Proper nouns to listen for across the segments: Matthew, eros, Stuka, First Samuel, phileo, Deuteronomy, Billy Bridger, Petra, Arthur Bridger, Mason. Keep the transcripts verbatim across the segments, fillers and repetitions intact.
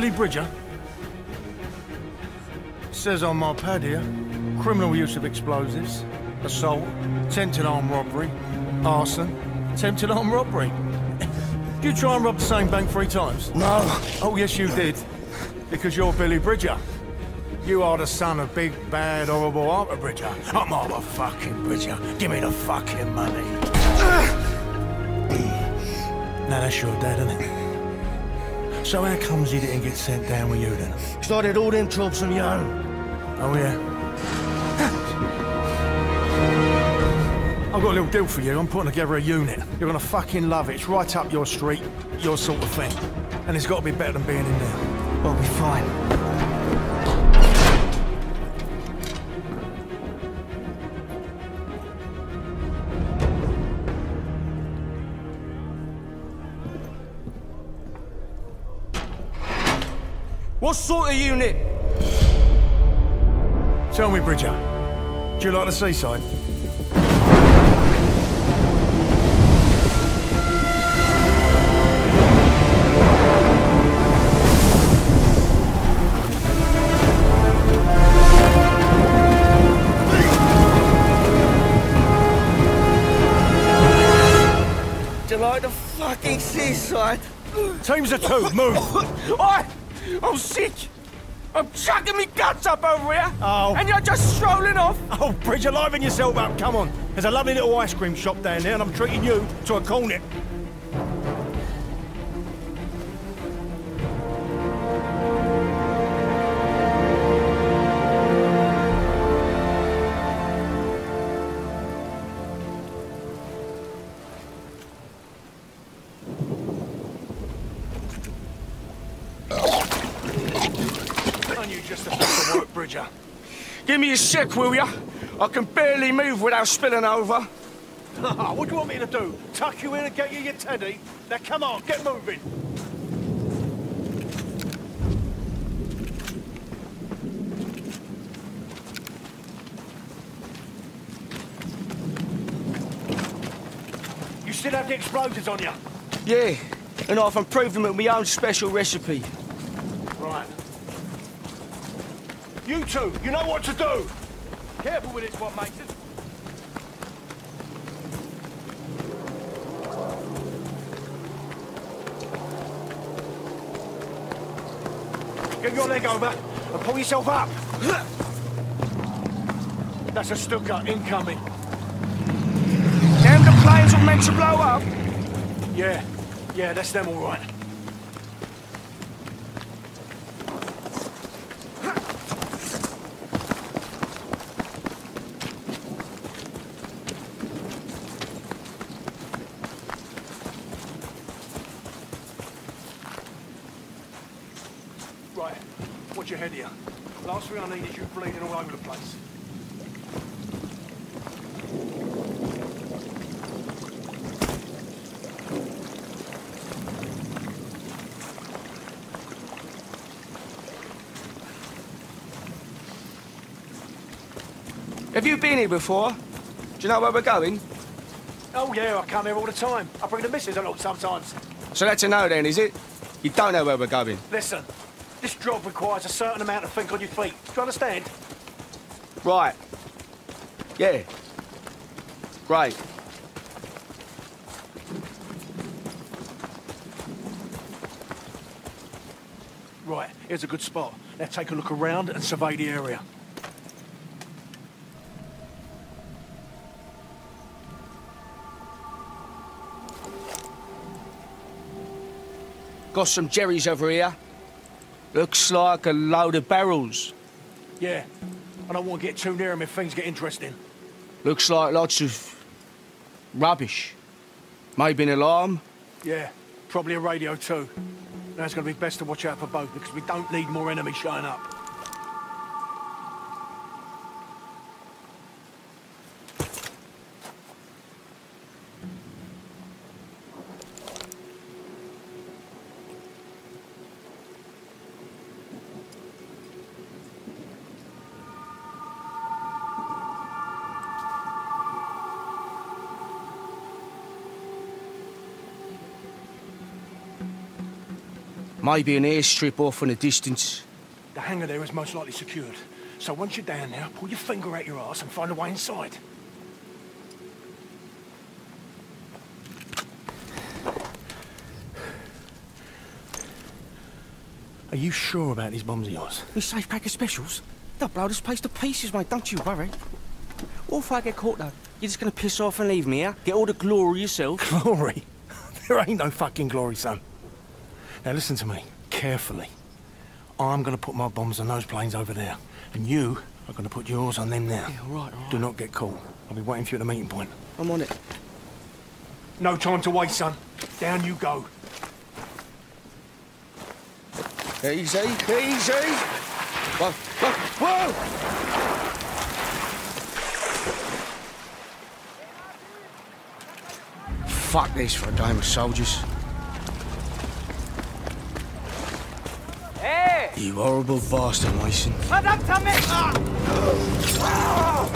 Billy Bridger? Says on my pad here, criminal use of explosives, assault, attempted armed robbery, arson, attempted armed robbery. You try and rob the same bank three times? No. Oh, yes, you did. Because you're Billy Bridger. You are the son of big, bad, horrible Arthur Bridger. I'm Arthur fucking Bridger. Give me the fucking money. Now, that's your dad, isn't it? So how comes he didn't get sent down with you, then? Started all them troubles on your own. Oh, yeah. I've got a little deal for you. I'm putting together a unit. You're gonna fucking love it. It's right up your street, your sort of thing. And it's got to be better than being in there. I'll be fine. What sort of unit? Tell me, Bridger, do you like the seaside? Do you like the fucking seaside? Teams of two, move! Oi! I'm sick! I'm chucking me guts up over here! Oh. And you're just strolling off! Oh, Bridger, liven yourself up, come on. There's a lovely little ice cream shop down there and I'm treating you to a cornet. Give me your sick, will ya? I can barely move without spilling over. What do you want me to do? Tuck you in and get you your teddy? Now come on, get moving. You still have the explosives on you? Yeah, and I've improved them with my own special recipe. Right. You two, you know what to do! Careful with this one, Mason. Get your leg over and pull yourself up. That's a Stuka incoming. Them the planes were meant to blow up? Yeah, yeah, that's them all right. Your head here. Last thing I need is you bleeding all over the place. Have you been here before? Do you know where we're going? Oh yeah, I come here all the time. I bring the missus along sometimes. So that's a no then, is it? You don't know where we're going. Listen. This job requires a certain amount of think on your feet. Do you understand? Right. Yeah. Great. Right, here's a good spot. Now take a look around and survey the area. Got some jerrys over here. Looks like a load of barrels. Yeah. I don't want to get too near them if things get interesting. Looks like lots of rubbish. Maybe an alarm? Yeah. Probably a radio too. Now it's going to be best to watch out for both because we don't need more enemies showing up. Maybe an airstrip off in the distance. The hangar there is most likely secured. So once you're down there, pull your finger out your arse and find a way inside. Are you sure about these bombs of yours? This safe pack of specials? They'll blow this place to pieces, mate, don't you worry. What if I get caught, though? You're just gonna piss off and leave me, huh? Get all the glory yourself. Glory? There ain't no fucking glory, son. Now listen to me, carefully. I'm gonna put my bombs on those planes over there, and you are gonna put yours on them now. Yeah, all right, all right. Do not get caught. I'll be waiting for you at the meeting point. I'm on it. No time to waste, son. Down you go. Easy, easy. Whoa, whoa, whoa! Fuck this for a game of soldiers. Hey! You horrible bastard, Mason. Come up to me! Ah.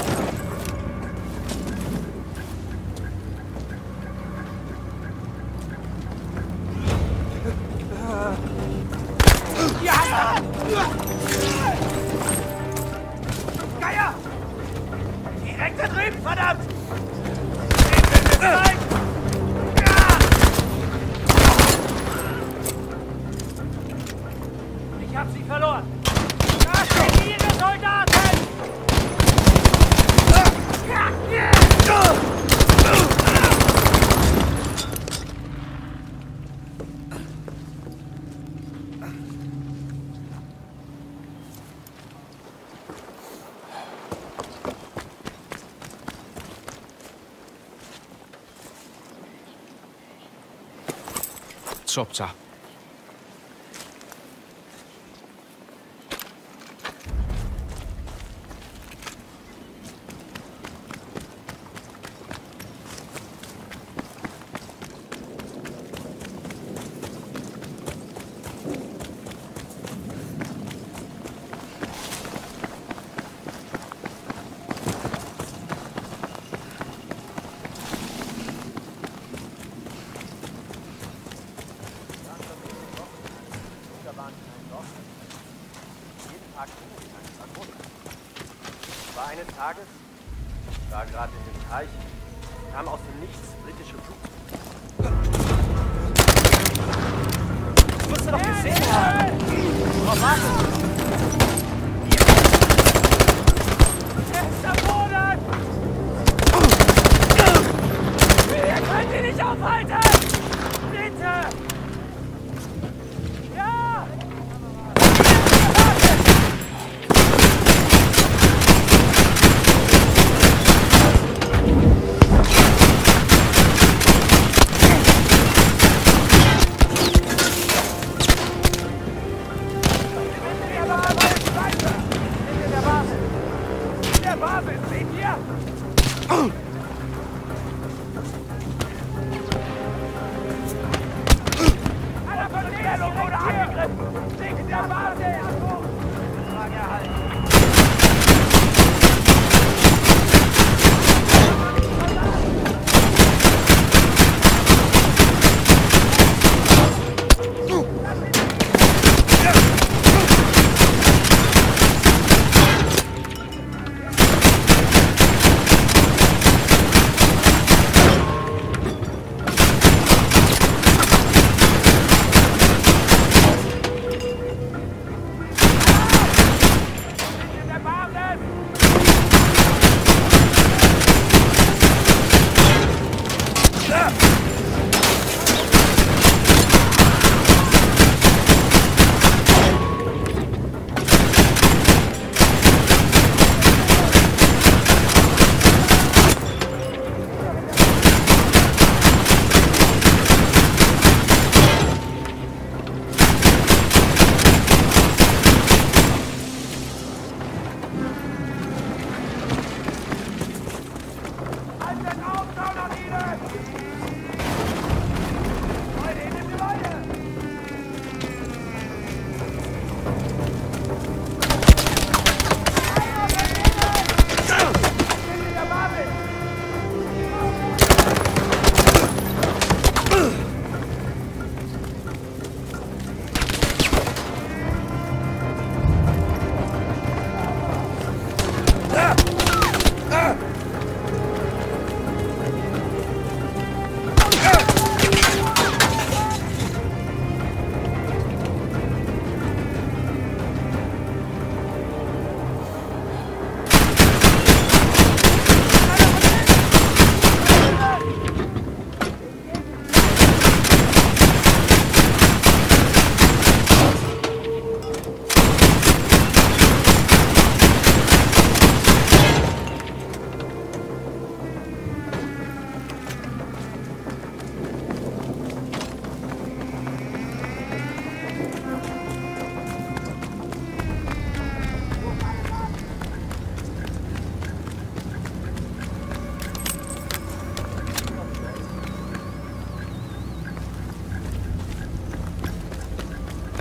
Chopped up. Come on!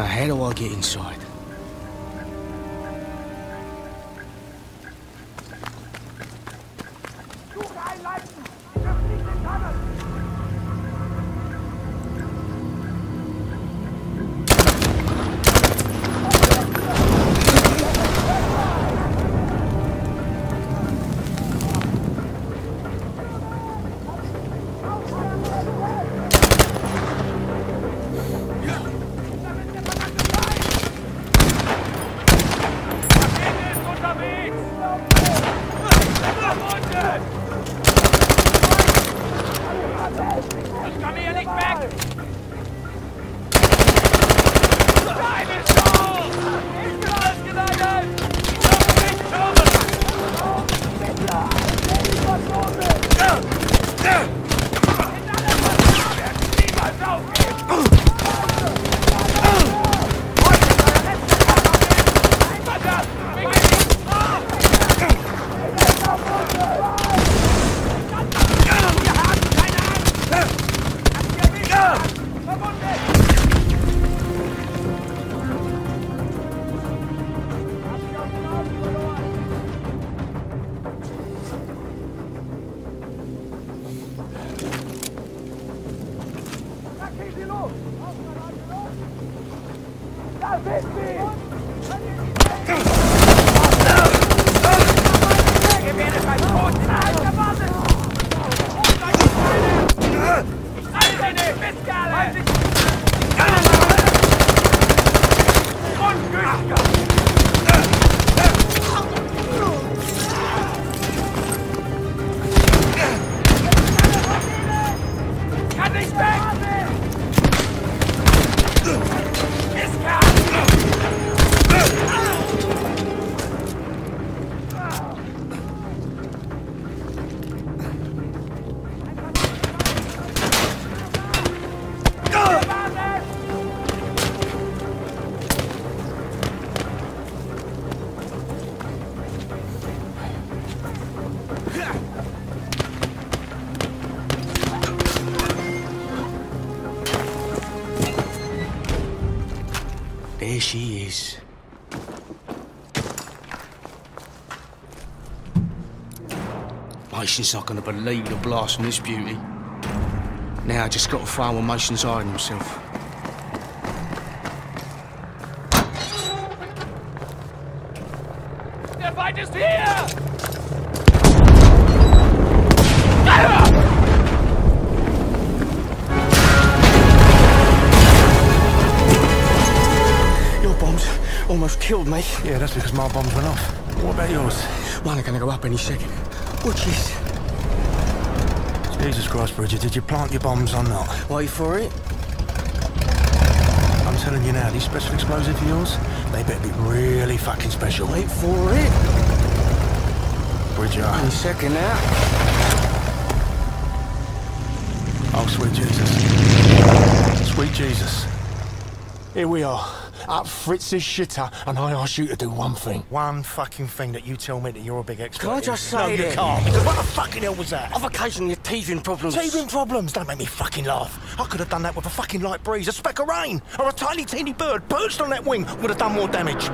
Now how do I get inside? There she is. Mason's not gonna believe the blast from this beauty. Now I just gotta find where Mason's hiding himself. The fight is here! Almost killed me. Yeah, that's because my bombs went off. What about yours? Mine are gonna go up any second. Watch this. Jesus Christ, Bridger, did you plant your bombs or not? Wait for it. I'm telling you now, these special explosives of yours, they better be really fucking special. Wait for it. Bridger. Any second now. Oh, sweet Jesus. Sweet Jesus. Here we are. Up Fritz's shitter, and I ask you to do one thing. One fucking thing that you tell me that you're a big expert. Can I just say no, you can't. Because what the fucking hell was that? I've occasionally had teething problems. Teething problems? Don't make me fucking laugh. I could have done that with a fucking light breeze, a speck of rain, or a tiny teeny bird perched on that wing would have done more damage.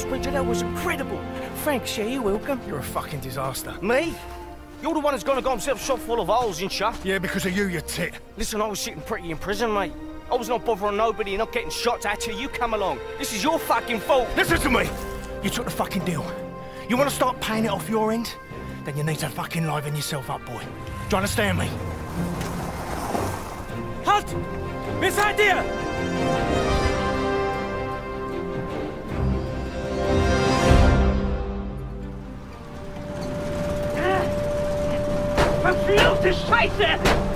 us, Bridger. That was incredible. Thanks, yeah, you're welcome. You're a fucking disaster. Me? You're the one who's gonna go himself shop full of holes, ain't ya? Yeah, because of you, you tit. Listen, I was sitting pretty in prison, mate. I was not bothering nobody and not getting shots at you. You come along. This is your fucking fault. Listen to me. You took the fucking deal. You want to start paying it off your end? Then you need to fucking liven yourself up, boy. Do you understand me? Halt! Miss idea! Verfluchte Scheiße!